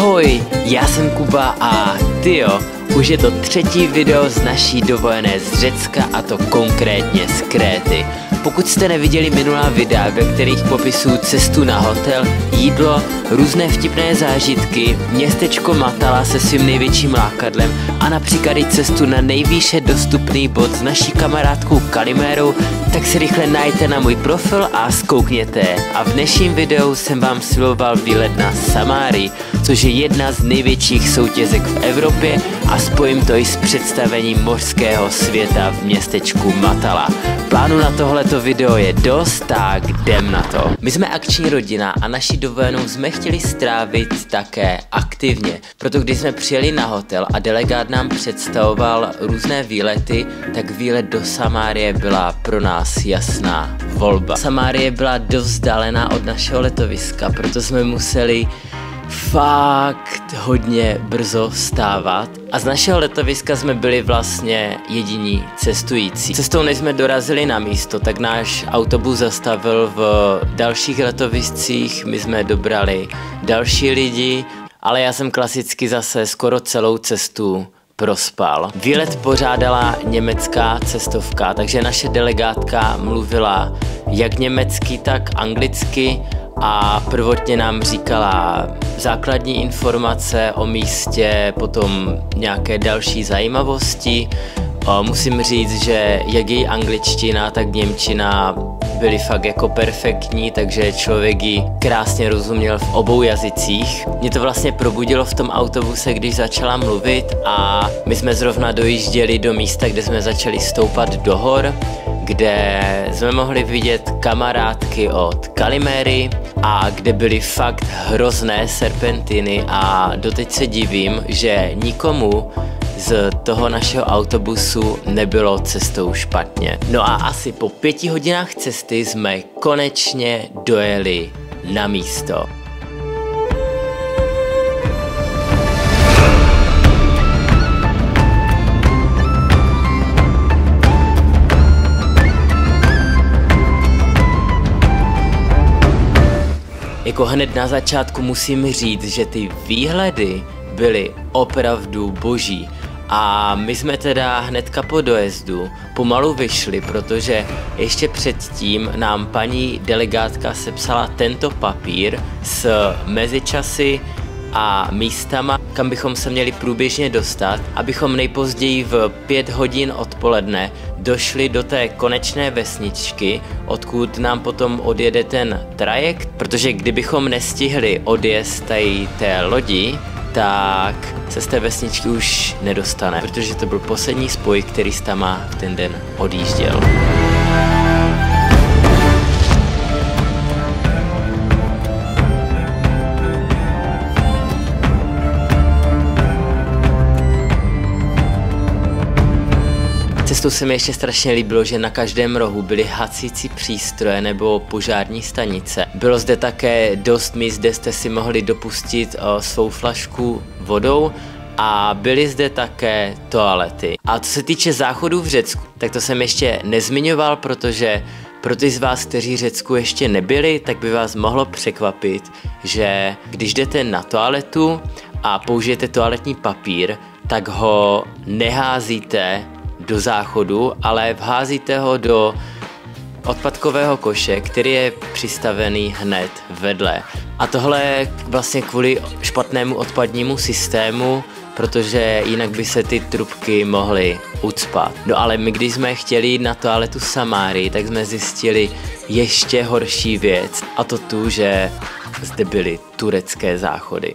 Ahoj, já jsem Kuba a tyjo, už je to třetí video z naší dovolené z Řecka, a to konkrétně z Kréty. Pokud jste neviděli minulá videa, ve kterých popisuju cestu na hotel, jídlo, různé vtipné zážitky, městečko Matala se svým největším lákadlem a například i cestu na nejvýše dostupný bod s naší kamarádkou Kalimérou, tak si rychle najděte na můj profil a zkoukněte. A v dnešním videu jsem vám sliboval výlet na Samárii, což je jedna z největších soutězek v Evropě, a spojím to i s představením mořského světa v městečku Matala. Plánu na tohleto video je dost, tak jdem na to. My jsme akční rodina a naši dovolenou jsme chtěli strávit také aktivně. Proto když jsme přijeli na hotel a delegát nám představoval různé výlety, tak výlet do Samárie byla pro nás jasná volba. Samárie byla dost vzdálená od našeho letoviska, proto jsme museli fakt hodně brzo vstávat a z našeho letoviska jsme byli vlastně jediní cestující. Cestou, než jsme dorazili na místo, tak náš autobus zastavil v dalších letoviscích, my jsme dobrali další lidi, ale já jsem klasicky zase skoro celou cestu prospal. Výlet pořádala německá cestovka, takže naše delegátka mluvila jak německy, tak anglicky a prvotně nám říkala základní informace o místě, potom nějaké další zajímavosti. Musím říct, že jak její angličtina, tak němčina byly fakt jako perfektní, takže člověk ji krásně rozuměl v obou jazycích. Mě to vlastně probudilo v tom autobuse, když začala mluvit, a my jsme zrovna dojížděli do místa, kde jsme začali stoupat do hor, kde jsme mohli vidět kamarádky od Kaliméry a kde byly fakt hrozné serpentiny, a doteď se divím, že nikomu z toho našeho autobusu nebylo cestou špatně. No a asi po 5 hodinách cesty jsme konečně dojeli na místo. Jako hned na začátku musím říct, že ty výhledy byly opravdu boží. A my jsme teda hnedka po dojezdu pomalu vyšli, protože ještě předtím nám paní delegátka sepsala tento papír s mezičasy a místama, kam bychom se měli průběžně dostat, abychom nejpozději v 5 hodin odpoledne došli do té konečné vesničky, odkud nám potom odjede ten trajekt, protože kdybychom nestihli odjezd tady té lodi, tak se z té vesničky už nedostane, protože to byl poslední spoj, který z tam v ten den odjížděl. Cestou se mi ještě strašně líbilo, že na každém rohu byly hasící přístroje nebo požární stanice. Bylo zde také dost míst, kde jste si mohli dopustit svou flašku vodou, a byly zde také toalety. A co se týče záchodů v Řecku, tak to jsem ještě nezmiňoval, protože pro ty z vás, kteří Řecku ještě nebyli, tak by vás mohlo překvapit, že když jdete na toaletu a použijete toaletní papír, tak ho neházíte do záchodu, ale vházíte ho do odpadkového koše, který je přistavený hned vedle. A tohle vlastně kvůli špatnému odpadnímu systému, protože jinak by se ty trubky mohly ucpat. No ale my, když jsme chtěli jít na toaletu Samárii, tak jsme zjistili ještě horší věc, a to tu, že zde byly turecké záchody.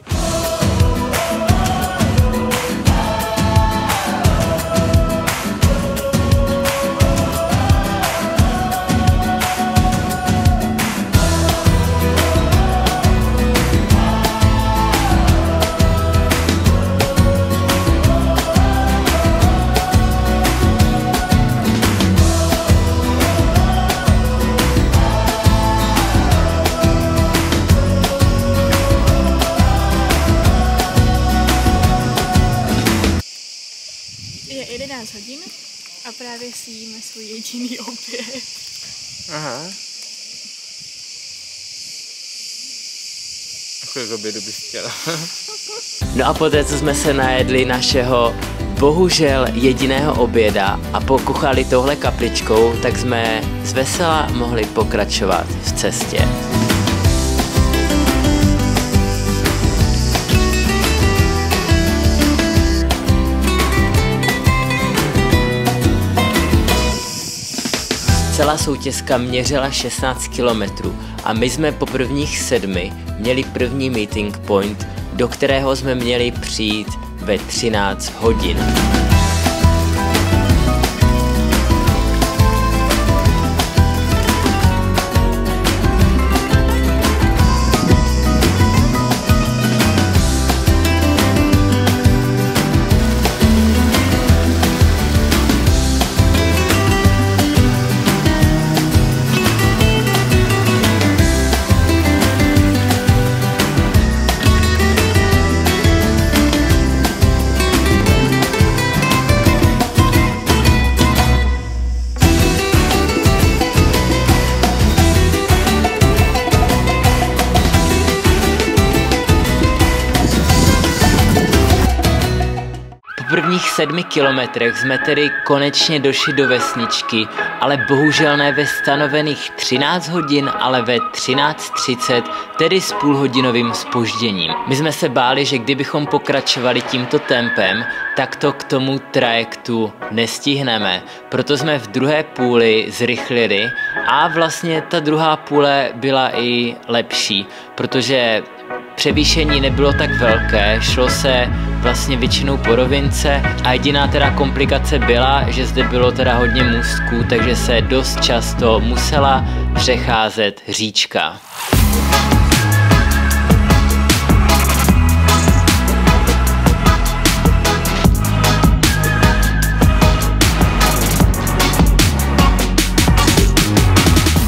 Je 11 hodin a právě si jíme svůj jediný oběd. Aha. A kolik obědu bys chtěla? No a poté, co jsme se najedli našeho bohužel jediného oběda a pokuchali touhle kapličkou, tak jsme zvesela mohli pokračovat v cestě. Celá soutězka měřila 16 km a my jsme po prvních 7 měli první meeting point, do kterého jsme měli přijít ve 13 hodin. V prvních 7 kilometrech jsme tedy konečně došli do vesničky, ale bohužel ne ve stanovených 13 hodin, ale ve 13:30, tedy s půlhodinovým zpožděním. My jsme se báli, že kdybychom pokračovali tímto tempem, tak to k tomu trajektu nestihneme. Proto jsme v druhé půli zrychlili a vlastně ta druhá půle byla i lepší, protože převýšení nebylo tak velké, šlo se vlastně většinou po rovince a jediná teda komplikace byla, že zde bylo teda hodně můstků, takže se dost často musela přecházet říčka.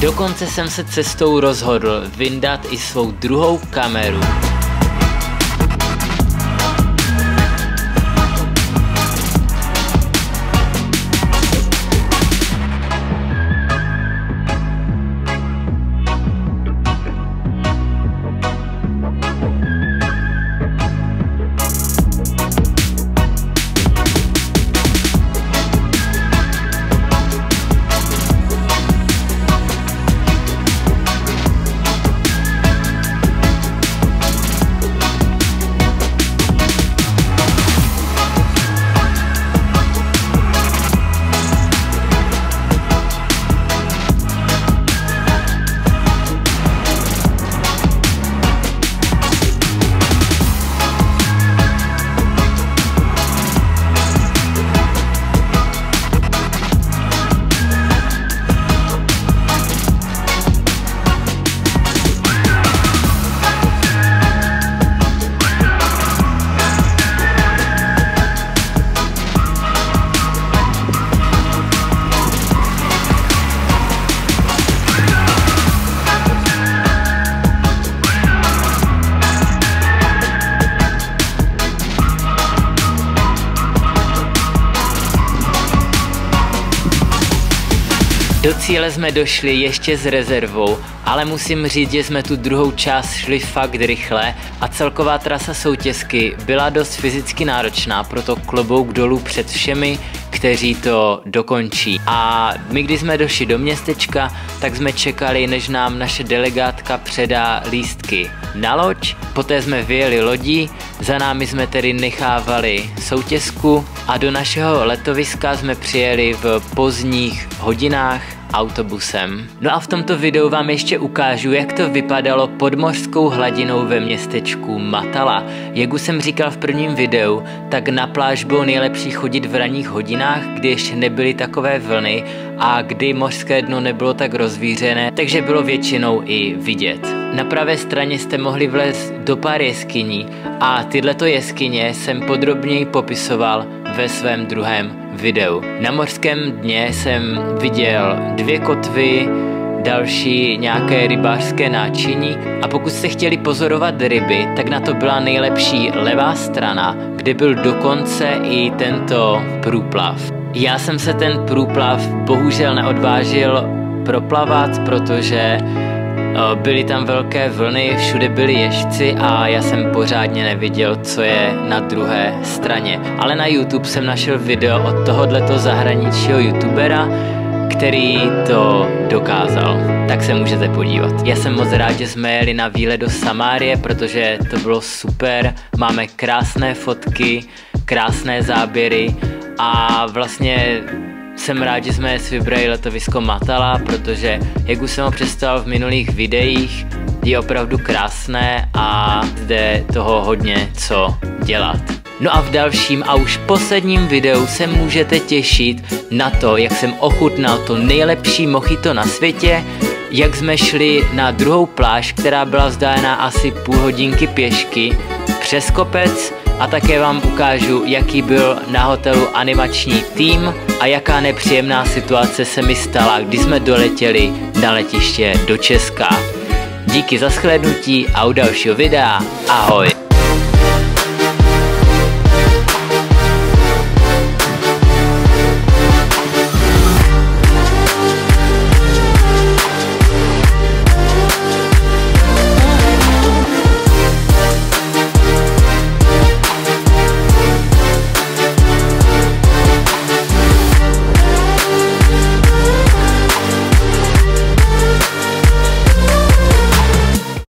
Dokonce jsem se cestou rozhodl vyndat i svou druhou kameru. Do cíle jsme došli ještě s rezervou, ale musím říct, že jsme tu druhou část šli fakt rychle a celková trasa soutězky byla dost fyzicky náročná, proto klobouk dolů před všemi, kteří to dokončí. A my, když jsme došli do městečka, tak jsme čekali, než nám naše delegátka předá lístky na loď, poté jsme vyjeli lodí, za námi jsme tedy nechávali soutězku a do našeho letoviska jsme přijeli v pozdních hodinách autobusem. No a v tomto videu vám ještě ukážu, jak to vypadalo pod mořskou hladinou ve městečku Matala. Jak už jsem říkal v prvním videu, tak na pláž bylo nejlepší chodit v ranních hodinách, kdy ještě nebyly takové vlny a kdy mořské dno nebylo tak rozvířené, takže bylo většinou i vidět. Na pravé straně jste mohli vlézt do pár jeskyní a tyhleto jeskyně jsem podrobněji popisoval ve svém druhém videu. Na mořském dně jsem viděl 2 kotvy, další nějaké rybářské náčiní a pokud jste chtěli pozorovat ryby, tak na to byla nejlepší levá strana, kde byl dokonce i tento průplav. Já jsem se ten průplav bohužel neodvážil proplavat, protože Byly tam velké vlny, všude byli ježci a já jsem pořádně neviděl, co je na druhé straně. Ale na YouTube jsem našel video od tohoto zahraničního youtubera, který to dokázal. Tak se můžete podívat. Já jsem moc rád, že jsme jeli na výlet do Samárie, protože to bylo super. Máme krásné fotky, krásné záběry a vlastně jsem rád, že jsme si vybrali letovisko Matala, protože jak už jsem ho představil v minulých videích, je opravdu krásné a zde toho hodně co dělat. No a v dalším a už posledním videu se můžete těšit na to, jak jsem ochutnal to nejlepší mojito na světě, jak jsme šli na druhou pláž, která byla vzdálená asi půl hodinky pěšky přes kopec, a také vám ukážu, jaký byl na hotelu animační tým a jaká nepříjemná situace se mi stala, když jsme doletěli na letiště do Česka. Díky za shlédnutí a u dalšího videa. Ahoj!